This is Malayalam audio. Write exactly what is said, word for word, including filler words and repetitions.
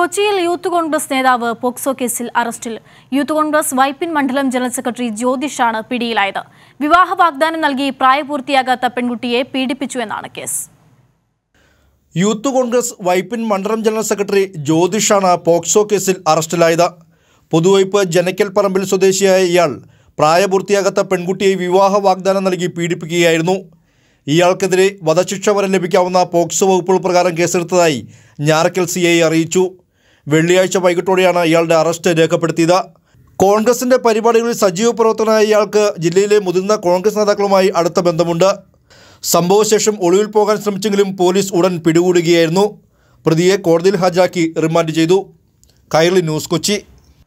കൊച്ചിയിൽ യൂത്ത് കോൺഗ്രസ് നേതാവ് പോക്സോ കേസിൽ അറസ്റ്റിൽ. യൂത്ത് കോൺഗ്രസ് വൈപ്പിൻ മണ്ഡലം ജനറൽ സെക്രട്ടറി ജ്യോതിഷാണ് പിടിയിലായത്. വിവാഹ വാഗ്ദാനം നൽകി പ്രായപൂർത്തിയാകാത്ത പെൺകുട്ടിയെ പീഡിപ്പിച്ചുവെന്നാണ് കേസ്. യൂത്ത് കോൺഗ്രസ് വൈപ്പിൻ മണ്ഡലം ജനറൽ സെക്രട്ടറി ജ്യോതിഷാണ് പോക്സോ കേസിൽ അറസ്റ്റിലായത്. പുതുവൈപ്പ് ജനക്കൽ പറമ്പിൽ സ്വദേശിയായ ഇയാൾ പ്രായപൂർത്തിയാകാത്ത പെൺകുട്ടിയെ വിവാഹ വാഗ്ദാനം നൽകി പീഡിപ്പിക്കുകയായിരുന്നു. ഇയാൾക്കെതിരെ വധശിക്ഷ വരെ ലഭിക്കാവുന്ന പോക്സോ വകുപ്പുകൾ പ്രകാരം കേസെടുത്തതായി ഞാറക്കൽ സി ഐ അറിയിച്ചു. വെള്ളിയാഴ്ച വൈകിട്ടോടെയാണ് ഇയാളുടെ അറസ്റ്റ് രേഖപ്പെടുത്തിയത്. കോൺഗ്രസിൻ്റെ പരിപാടികളിൽ സജീവ പ്രവർത്തകനായ ഇയാൾക്ക് ജില്ലയിലെ മുതിർന്ന കോൺഗ്രസ് നേതാക്കളുമായി അടുത്ത ബന്ധമുണ്ട്. സംഭവശേഷം ഒളിവിൽ പോകാൻ ശ്രമിച്ചെങ്കിലും പോലീസ് ഉടൻ പിടികൂടുകയായിരുന്നു. പ്രതിയെ കോടതിയിൽ ഹാജരാക്കി റിമാൻഡ് ചെയ്തു. കൈരളി ന്യൂസ്, കൊച്ചി.